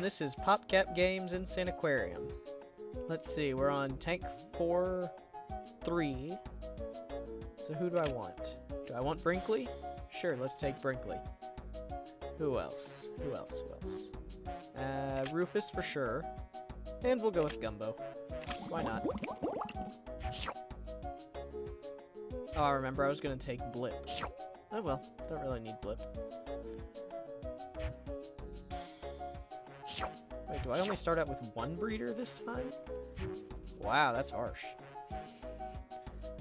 and this is PopCap Games Insaniquarium. Let's see, we're on tank 4-3. So who do I want? Do I want Brinkley? Sure, let's take Brinkley. Who else? Who else? Who else? Rufus for sure. And we'll go with Gumbo. Why not? Oh, I remember I was going to take Blip. Oh well, don't really need Blip. Wait, do I only start out with one breeder this time? Wow, that's harsh.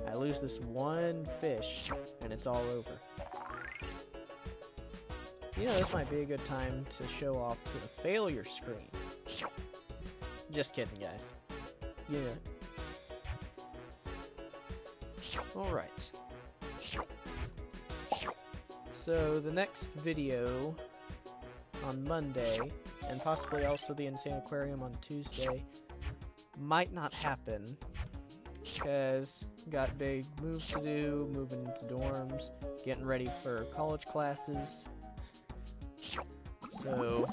I lose this one fish, and it's all over. You know, this might be a good time to show off the failure screen. Just kidding, guys. Yeah. Alright. So, the next video on Monday, and possibly also the Insaniquarium on Tuesday, might not happen. Because got big moves to do, moving into dorms, getting ready for college classes. So,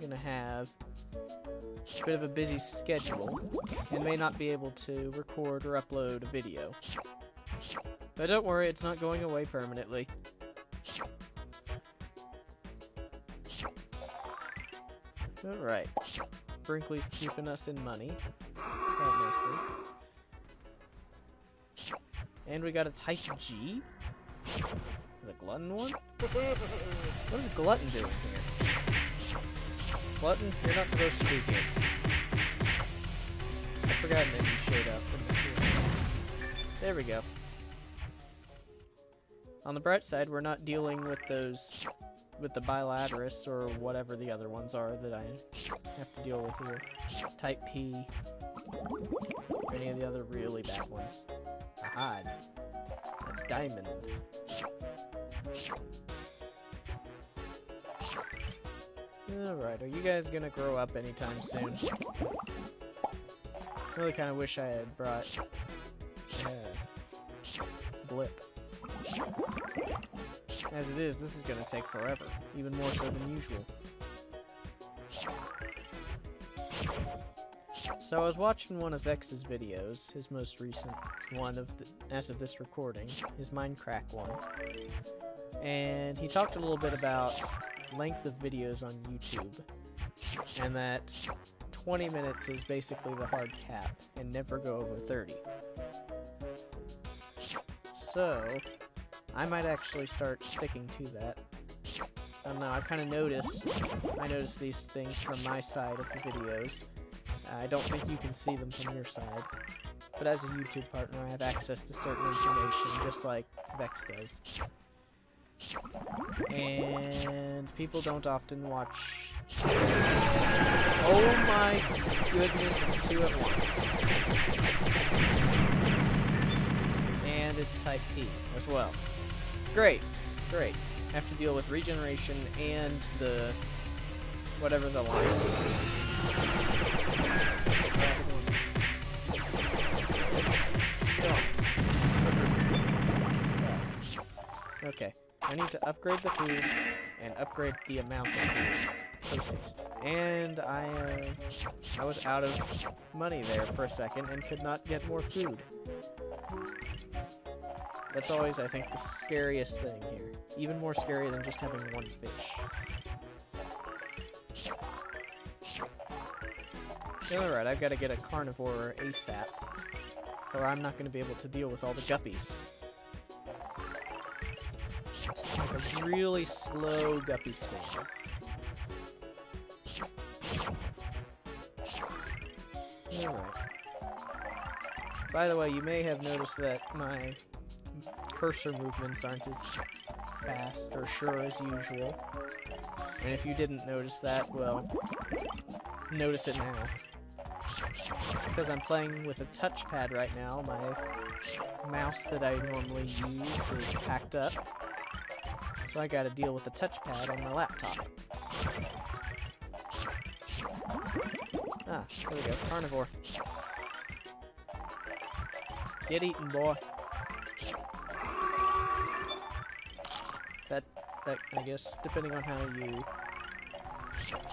gonna have a bit of a busy schedule and may not be able to record or upload a video. But don't worry, it's not going away permanently. Alright. Brinkley's keeping us in money. Quite nicely. And we got a type G? The glutton one? What is glutton doing here? Glutton, you're not supposed to be here. I forgot that you showed up. There we go. On the bright side, we're not dealing with those, with the bilaterists or whatever the other ones are that I have to deal with here. Type P, or any of the other really bad ones. Aha, a diamond. Alright, are you guys gonna grow up anytime soon? Really kinda wish I had brought Blip. As it is, this is gonna take forever, even more so than usual. So I was watching one of X's videos, his most recent one of as of this recording, his Mindcrack one, and he talked a little bit about length of videos on YouTube, and that 20 minutes is basically the hard cap, and never go over 30. So, I might actually start sticking to that. I don't know, I kind of noticed these things from my side of the videos. I don't think you can see them from your side, but as a YouTube partner, I have access to certain information, just like Vex does. And people don't often watch. Oh my goodness, it's two at once. And it's type P as well. Great, great. I have to deal with regeneration and the whatever the line is. Okay. I need to upgrade the food, and upgrade the amount of food. And I was out of money there for a second, and could not get more food. That's always, I think, the scariest thing here. Even more scary than just having one fish. Alright, I've got to get a carnivore ASAP, or I'm not going to be able to deal with all the guppies. A really slow guppy spawn. Alright. By the way, you may have noticed that my cursor movements aren't as fast or sure as usual. And if you didn't notice that, well, notice it now. Because I'm playing with a touchpad right now, my mouse that I normally use is packed up. So I gotta deal with the touchpad on my laptop. Ah, there we go. Carnivore. Get eaten, boy. That I guess, depending on how you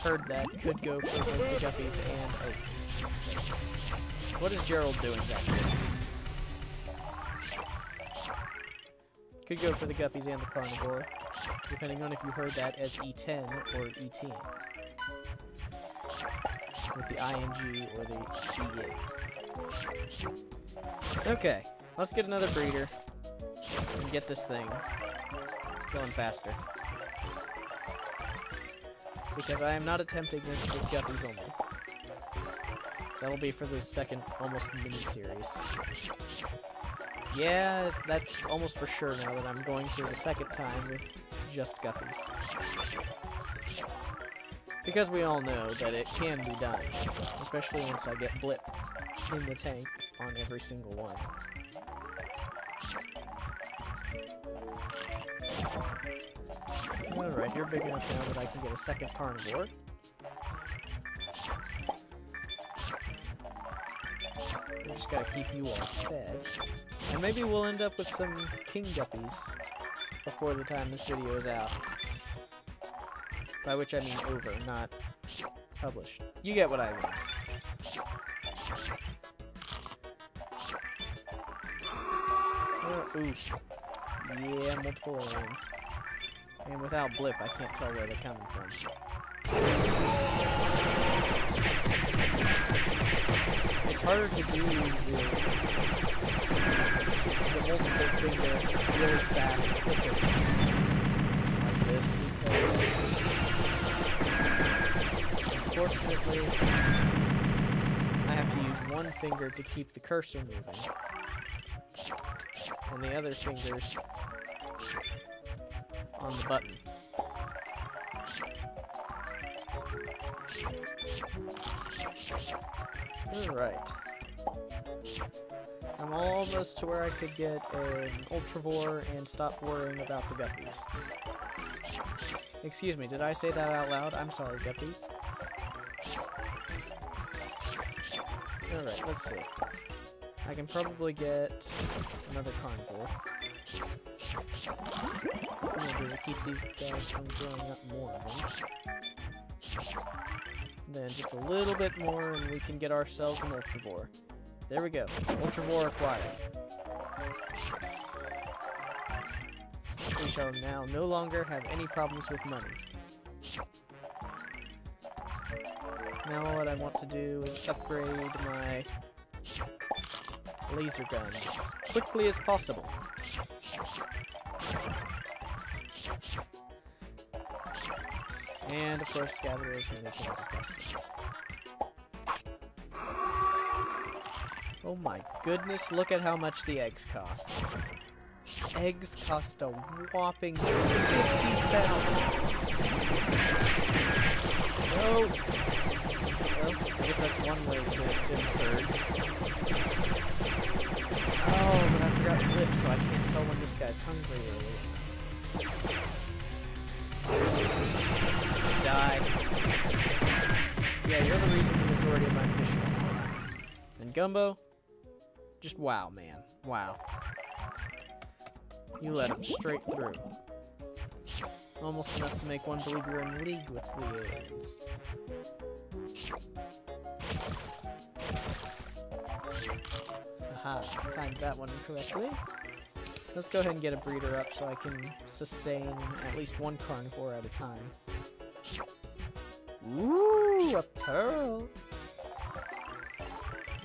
heard that could go for both the Guppies and Oak. What is Gerald doing back here? Could go for the Guppies and the Carnivore, depending on if you heard that as E10 or E10. With the ING or the E8. Okay, let's get another breeder and get this thing going faster. Because I am not attempting this with Guppies only. That will be for the second almost mini-series. Yeah, that's almost for sure now that I'm going through the second time with just Guppies. Because we all know that it can be done. Especially once I get Blip in the tank on every single one. Alright, you're big enough now that I can get a second Carnivore. I just gotta keep you all fed. And maybe we'll end up with some King Guppies before the time this video is out. By which I mean over, not published. You get what I mean. Oh, ooh. Yeah, multiple lines. And without Blip, I can't tell where they're coming from. It's harder to do the multiple finger really fast, quicker, like this, because unfortunately, I have to use one finger to keep the cursor moving, and the other fingers on the button. Alright. I'm almost to where I could get an Ultravore and stop worrying about the Guppies. Excuse me, did I say that out loud? I'm sorry, Guppies. Alright, let's see. I can probably get another Carnivore. I'm gonna keep these guys from growing up more of them. Then just a little bit more and we can get ourselves an Ultravore. There we go. Ultravore acquired. We shall now no longer have any problems with money. Now what I want to do is upgrade my laser guns as quickly as possible. And, of course, gather as many cans as possible. Oh my goodness, look at how much the eggs cost. Eggs cost a whopping 50,000! No! Well, I guess that's one way to fit bird. Oh, but I forgot Blip, so I can't tell when this guy's hungry early. Die. Yeah, you're the reason the majority of my fish are inside. And Gumbo, just wow, man. Wow. You let him straight through. Almost enough to make one believe you're in league with the aliens. Aha, timed that one incorrectly. Let's go ahead and get a breeder up so I can sustain at least one Carnivore at a time. Ooh, a pearl!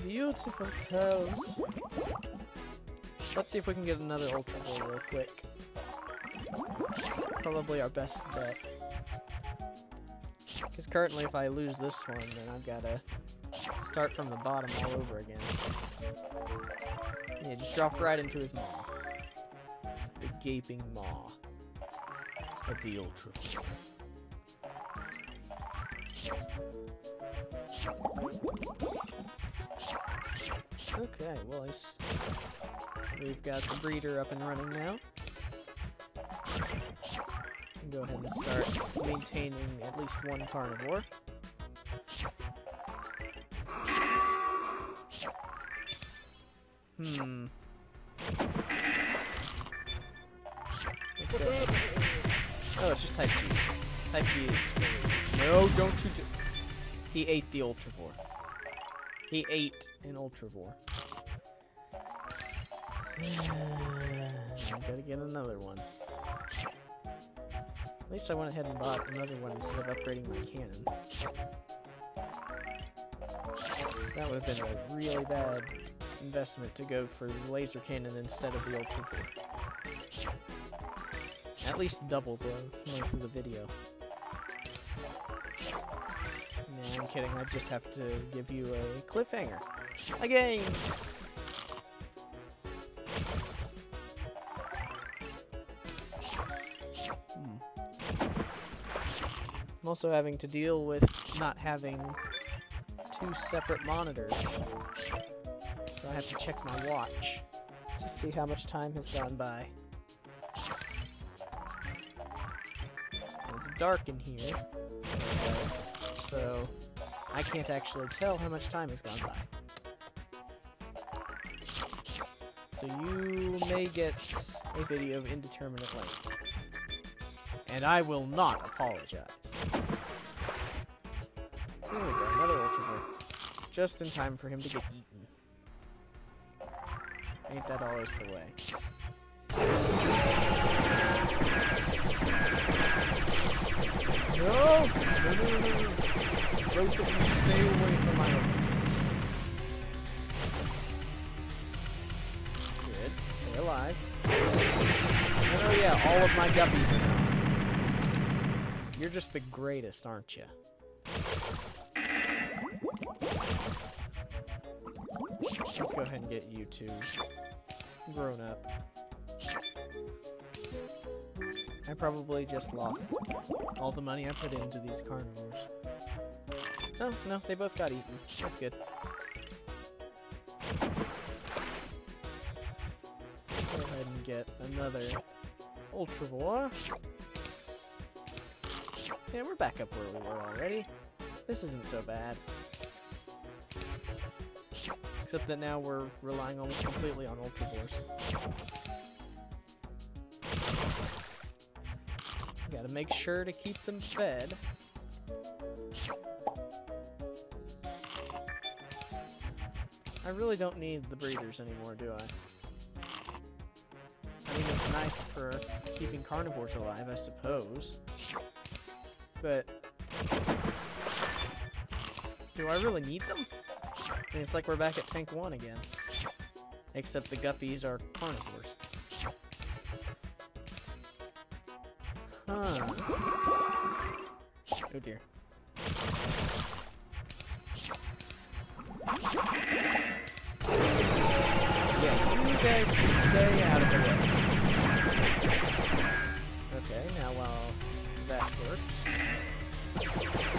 Beautiful pearls! Let's see if we can get another Ultravore real quick. Probably our best bet. Because currently if I lose this one, then I've gotta start from the bottom all over again. Yeah, just drop right into his maw. The gaping maw of the Ultravore. Okay, well, we've got the breeder up and running now. Go ahead and start maintaining at least one Carnivore. Let's go. Oh, it's just type G. Type B is space. No, don't shoot it. He ate the Ultravore. He ate an Ultravore. I gotta get another one. At least I went ahead and bought another one instead of upgrading my cannon. That would have been a really bad investment to go for the laser cannon instead of the Ultravore. At least double the length of the video. No, I'm kidding. I just have to give you a cliffhanger. Again! I'm also having to deal with not having two separate monitors. So I have to check my watch to see how much time has gone by. Dark in here, so I can't actually tell how much time has gone by. So you may get a video of indeterminate length, and I will not apologize. There we go, another Ultravore. Just in time for him to get eaten. Ain't that always the way. No! No. Both of you stay away from my Ultravores. Good. Stay alive. Oh yeah, all of my guppies are gone. You're just the greatest, aren't you? Let's go ahead and get you two grown up. I probably just lost all the money I put into these carnivores. Oh, no, they both got eaten. That's good. Go ahead and get another Ultravore. Yeah, we're back up where we were already. This isn't so bad. Except that now we're relying almost completely on Ultravores. Gotta make sure to keep them fed. I really don't need the breeders anymore, do I? I mean, it's nice for keeping carnivores alive, I suppose. But do I really need them? I mean, it's like we're back at Tank 1 again. Except the guppies are carnivores. Huh. Oh dear. Yeah, you guys just stay out of the way. Okay, now while that works.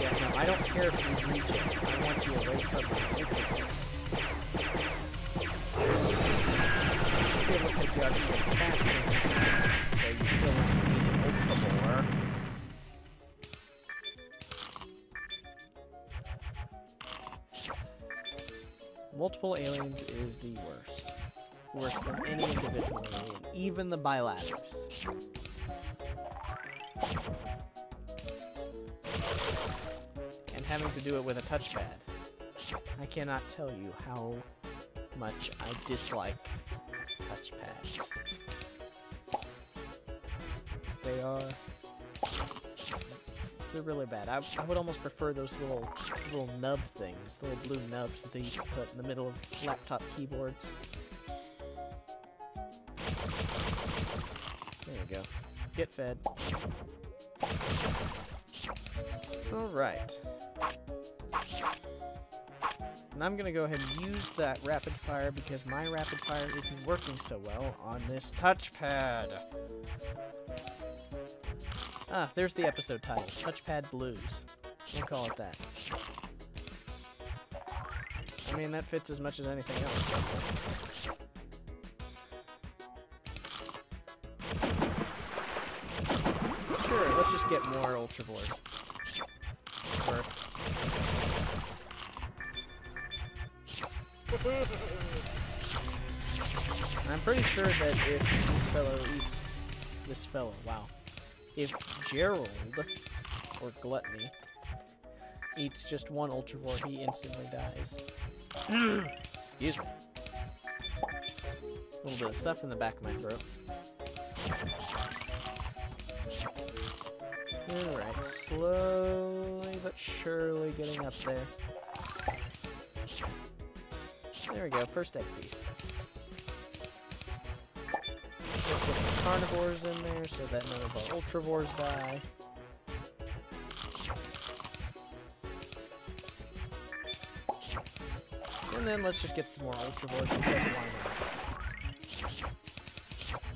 Yeah, no, I don't care if you reach it. I want you away from the I should be able to take you out even faster. Okay, you still want to be Ultravore. Multiple aliens is the worst. Worse than any individual alien, even the bilaterals. And having to do it with a touchpad. I cannot tell you how much I dislike touchpads. They are. They're really bad. I would almost prefer those little nub things, little blue nubs that they used to put in the middle of laptop keyboards. There we go. Get fed. Alright. And I'm gonna go ahead and use that rapid fire because my rapid fire isn't working so well on this touchpad. Ah, there's the episode title, Touchpad Blues. We'll call it that. I mean, that fits as much as anything else. Sure, let's just get more Ultravores. I'm pretty sure that if this fellow eats this fellow, wow. If Gerald or gluttony. Eats just one Ultravore, he instantly dies. Excuse me. A little bit of stuff in the back of my throat. Alright, slowly but surely getting up there. There we go, first egg piece. Let's get the carnivores in there so that none of our Ultravores die. And then let's just get some more Ultravores because why not?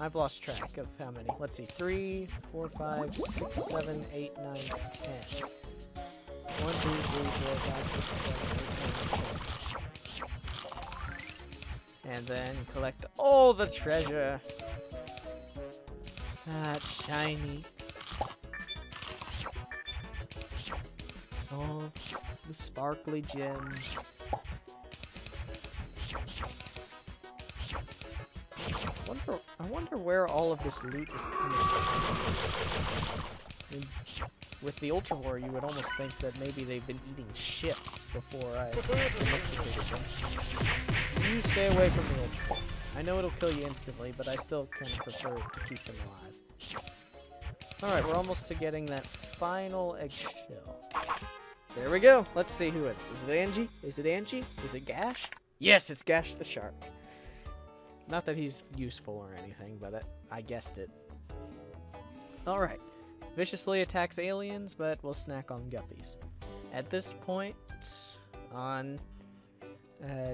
I've lost track of how many. Let's see. 3, 4, 5, 6, 7, 8, 9, 10. 1, 2, 3, 4, 5, 6, 7, 8, 9, 10. And then collect all the treasure. Ah, it's shiny. All the sparkly gems. I wonder where all of this loot is coming from. I mean, with the Ultravore, you would almost think that maybe they've been eating ships before I domesticated them. You stay away from the Ultravore. I know it'll kill you instantly, but I still kind of prefer to keep them alive. Alright, we're almost to getting that final eggshell. There we go. Let's see who is it. Is it Angie? Is it Angie? Is it Gash? Yes, it's Gash the Shark. Not that he's useful or anything, but I guessed it. Alright. Viciously attacks aliens, but we'll snack on guppies. At this point, on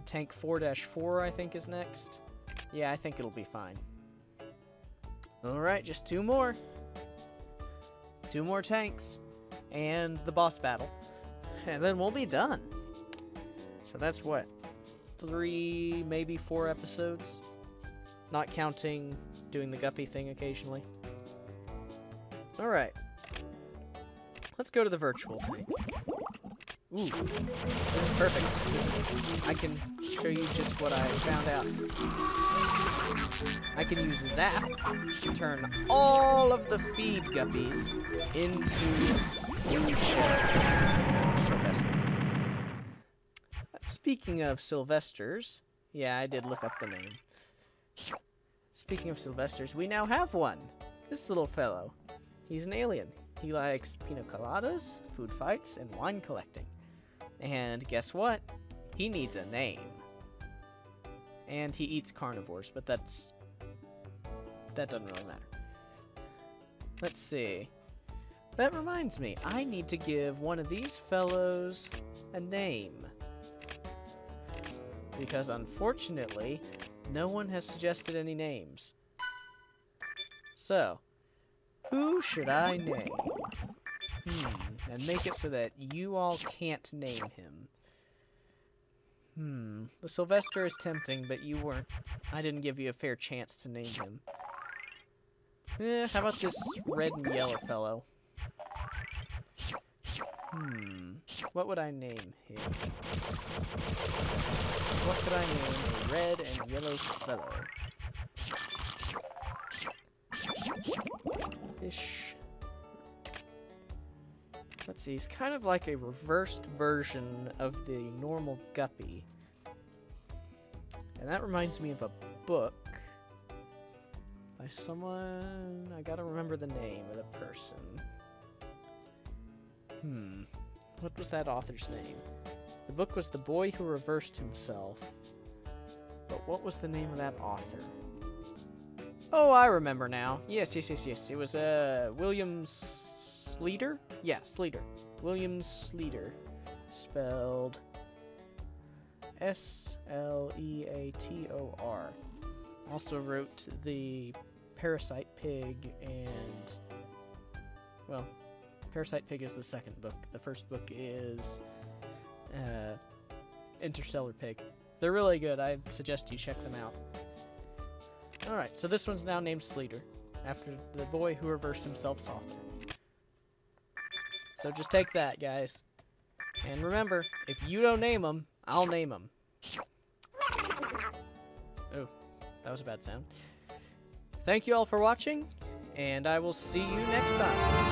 Tank 4-4, I think, is next. Yeah, I think it'll be fine. Alright, just two more. Two more tanks. And the boss battle. And then we'll be done. So that's what? 3, maybe 4 episodes? Not counting doing the guppy thing occasionally. Alright. Let's go to the virtual tank. Ooh. This is perfect. I can show you just what I found out. I can use Zap to turn all of the feed guppies into blue shells. That's a Sylvester. Speaking of Sylvesters, yeah, I did look up the name. Speaking of Sylvesters, we now have one. This little fellow. He's an alien. He likes pina coladas, food fights, and wine collecting. And guess what? He needs a name. And he eats carnivores, but that doesn't really matter. Let's see. That reminds me, I need to give one of these fellows a name. Because unfortunately, no one has suggested any names. So, who should I name? And make it so that you all can't name him. The Sylvester is tempting, but you weren't. I didn't give you a fair chance to name him. How about this red and yellow fellow? What would I name him? What could I name a red and yellow fellow? Fish. Let's see, he's kind of like a reversed version of the normal guppy. And that reminds me of a book by someone. I gotta remember the name of the person. What was that author's name? The book was The Boy Who Reversed Himself. But what was the name of that author? Oh, I remember now. Yes. It was William Sleater? Yeah, Sleater. William Sleater. Spelled S-L-E-A-T-O-R. Also wrote The Parasite Pig and... Well, Parasite Pig is the second book. The first book is Interstellar Pig. They're really good. I suggest you check them out. Alright, so this one's now named Sleater, after The Boy Who Reversed Himself's author. So just take that, guys. And remember, if you don't name them, I'll name them. Oh, that was a bad sound. Thank you all for watching, and I will see you next time.